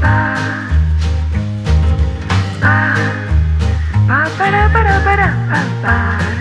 pa, pa, para, pa, pa.